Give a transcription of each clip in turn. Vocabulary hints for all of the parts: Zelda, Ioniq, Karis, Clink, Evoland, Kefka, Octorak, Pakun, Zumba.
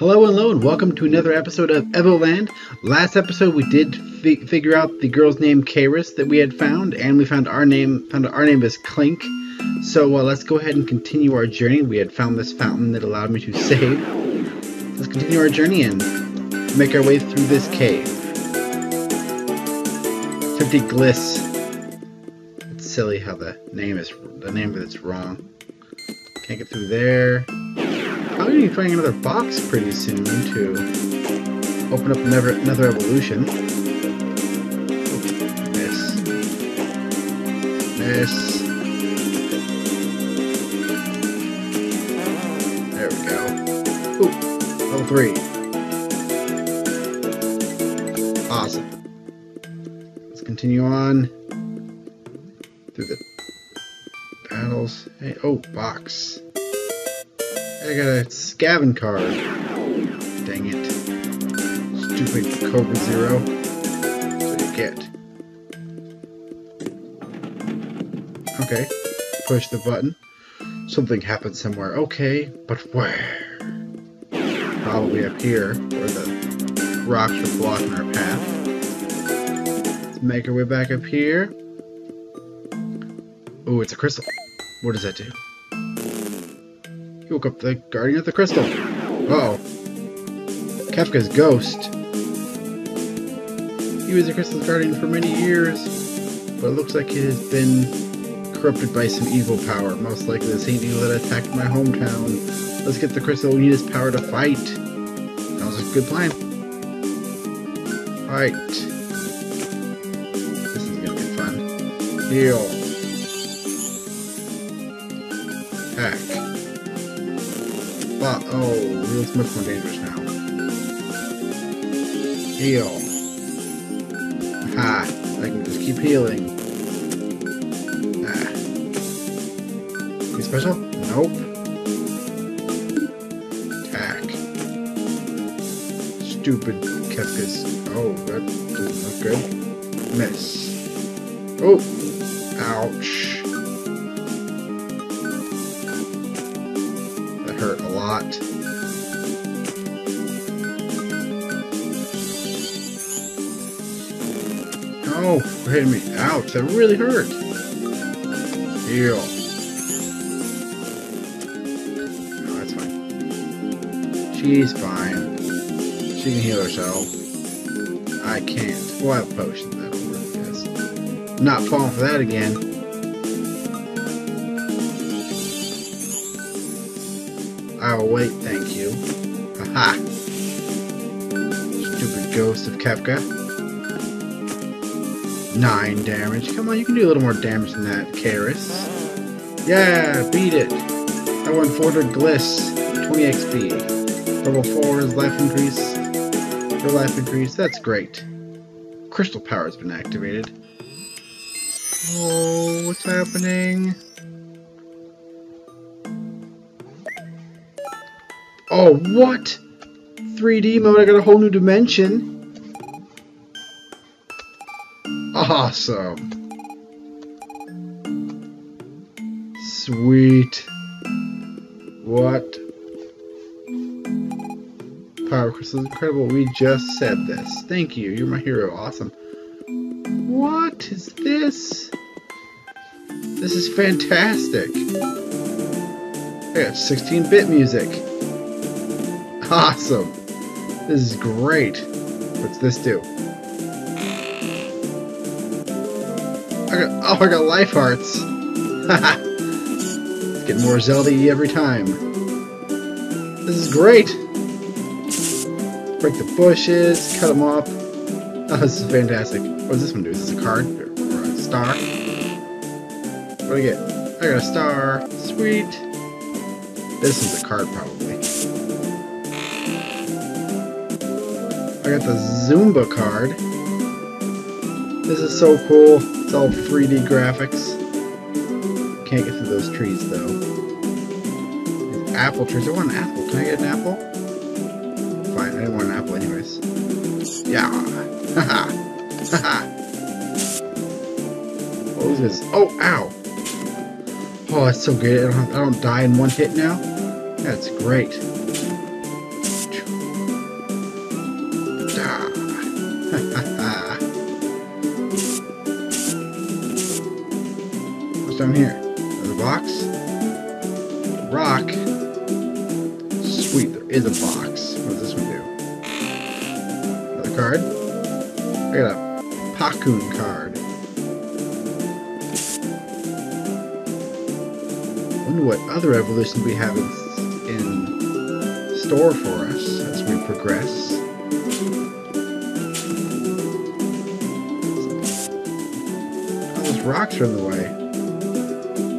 Hello and welcome to another episode of Evoland. Last episode we did figure out the girl's name Karis that we had found, and we found our name is Clink. So let's go ahead and continue our journey. We had found this fountain that allowed me to save. Let's continue our journey and make our way through this cave. It's empty gliss. It's silly how the name of it's wrong. Can't get through there. Probably gonna be finding another box pretty soon to open up another evolution. Miss. Miss. There we go. Ooh, level 3. Awesome. Let's continue on through the battles. Hey, oh, box. I got a scavenging card. Dang it. Stupid Cobra Zero. That's what you get. Okay. Push the button. Something happens somewhere. Okay, but where? Probably up here, where the rocks are blocking our path. Let's make our way back up here. Ooh, it's a crystal. What does that do? You woke up the Guardian of the Crystal. Uh-oh. Kefka's ghost. He was the Crystal's Guardian for many years, but it looks like he has been corrupted by some evil power. Most likely the same evil that attacked my hometown. Let's get the Crystal. We need his power to fight. That was a good plan. Fight. This is gonna be fun. Heal. Attack. Oh, it's much more dangerous now. Heal. Ha! I can just keep healing. Ah. Anything special? Nope. Attack. Stupid Kefka's. Oh, that doesn't look good. Miss. Oh! Ouch. Hurt a lot. Oh, wait a minute. Ouch, that really hurt. Heal. No, that's fine. She's fine. She can heal herself. I can't. Well, I have potions that'll work, I guess. Not falling for that again. Oh, wait, thank you. Aha! Stupid ghost of Kefka. 9 damage. Come on, you can do a little more damage than that, Karis. Yeah, beat it! I won 400 gliss. 20 XP. Level 4 is life increase. For life increase, that's great. Crystal power has been activated. Oh, what's happening? Oh, what? 3D mode, I got a whole new dimension. Awesome. Sweet. What? Power crystal is incredible. We just said this. Thank you. You're my hero. Awesome. What is this? This is fantastic. I got 16-bit music. Awesome! This is great! What's this do? I got life hearts! Haha! Get more Zelda-y every time. This is great! Break the bushes, cut them off. Oh, this is fantastic. What does this one do? Is this a card? Or a star? What do I get? I got a star! Sweet! This is a card, probably. I got the Zumba card. This is so cool. It's all 3D graphics. Can't get through those trees though. These apple trees. I want an apple. Can I get an apple? Fine. I didn't want an apple anyways. Yeah. Haha. Haha. What was this? Oh, ow. Oh, that's so good. I don't die in one hit now. That's great. What's down here? Another box? Rock? Sweet, there is a box. What does this one do? Another card? I got a Pakun card. I wonder what other evolutions we have in store for us as we progress. Rocks are in the way.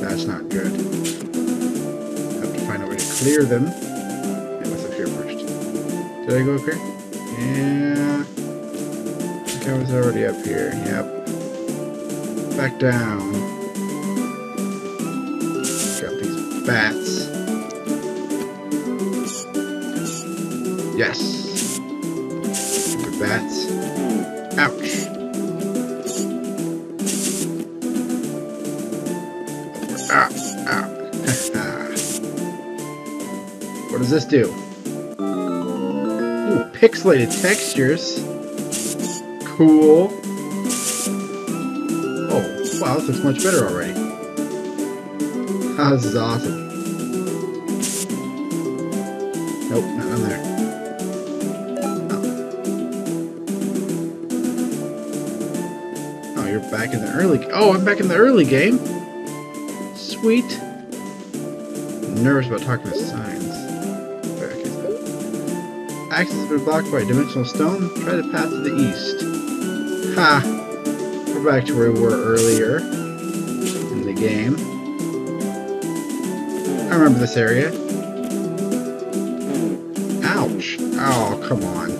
That's not good. Have to find a way to clear them. Yeah, what's up here first? Did I go up here? Yeah. I think I was already up here. Yep. Back down. Got these bats. Yes. Good bats. Ouch. Ah, ah, what does this do? Ooh, pixelated textures. Cool. Oh, wow, this looks much better already. Ah, this is awesome. Nope, not on there. Oh, oh, you're back in the early... Oh, I'm back in the early game. Sweet. I'm nervous about talking to signs. Access has been blocked by a dimensional stone. Try the path to the east. Ha! We're back to where we were earlier in the game. I remember this area. Ouch! Oh, come on.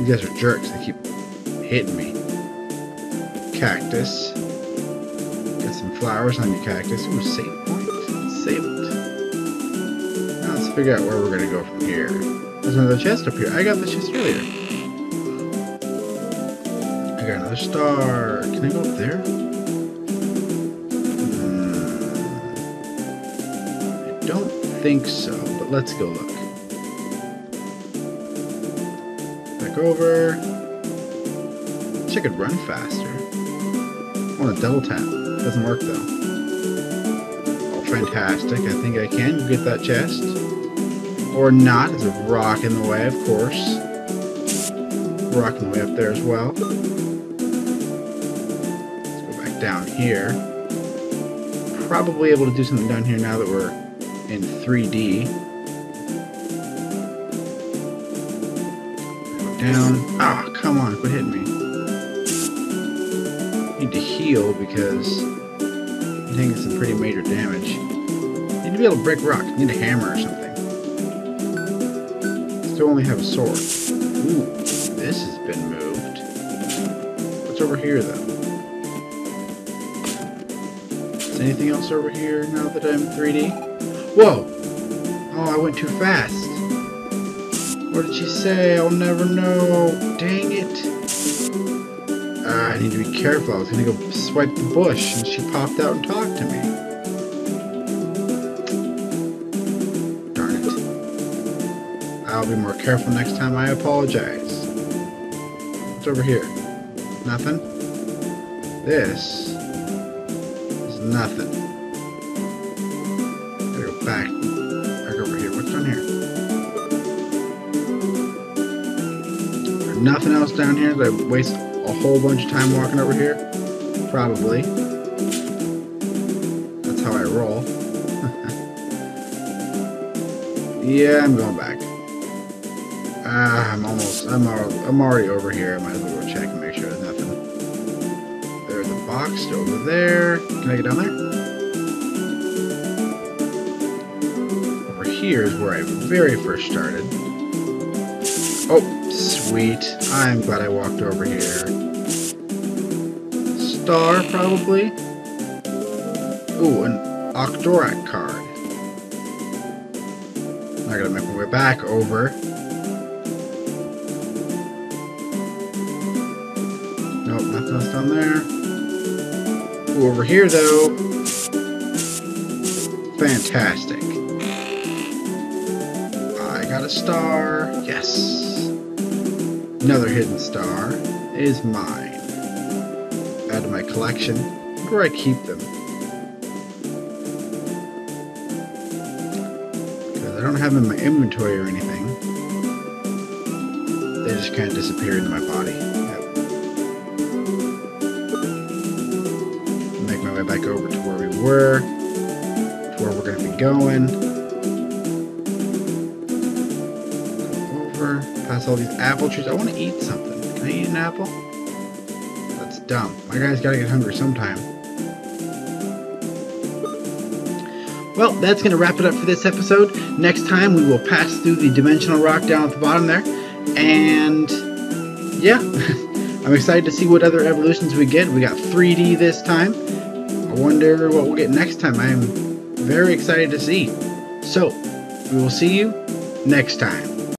You guys are jerks. They keep hitting me. Cactus. Got some flowers on your cactus. Ooh, save point. Save it. Now let's figure out where we're gonna go from here. There's another chest up here. I got this chest earlier. I got another star. Can I go up there? I don't think so, but let's go look. Back over. Wish I could run faster. I want to double tap. It doesn't work though. Oh, fantastic. I think I can get that chest. Or not. There's a rock in the way, of course. Rock in the way up there as well. Let's go back down here. Probably able to do something down here now that we're in 3D. Go down. Ah, oh, come on. Quit hitting me. Need to heal because I'm taking some pretty major damage. Need to be able to break rock. Need a hammer or something. Still only have a sword. Ooh, this has been moved. What's over here though? Is anything else over here now that I'm 3D? Whoa! Oh, I went too fast. What did she say? I'll never know. Dang it. I need to be careful. I was going to go swipe the bush, and she popped out and talked to me. Darn it. I'll be more careful next time. I apologize. What's over here? Nothing? This is nothing. I gotta go back. Back over here. What's down here? There's nothing else down here that I waste a whole bunch of time walking over here? Probably. That's how I roll. Yeah, I'm going back. I'm already over here. I might as well go check and make sure there's nothing. There's a box over there. Can I get down there? Over here is where I very first started. Oh, sweet. I'm glad I walked over here. Star, probably? Ooh, an Octorak card. I gotta make my way back over. Nope, nothing else down there. Ooh, over here, though. Fantastic. I got a star. Yes. Another hidden star is mine. Add to my collection where I keep them. Because I don't have them in my inventory or anything. They just kind of disappear into my body. Yep. Make my way back over to where we were. To where we're going to be going. Past all these apple trees. I want to eat something. Can I eat an apple? That's dumb. My guy's gotta get hungry sometime. Well, that's gonna wrap it up for this episode. Next time we will pass through the dimensional rock down at the bottom there. And yeah, I'm excited to see what other evolutions we get. We got 3D this time. I wonder what we'll get next time. I am very excited to see. So, we will see you next time.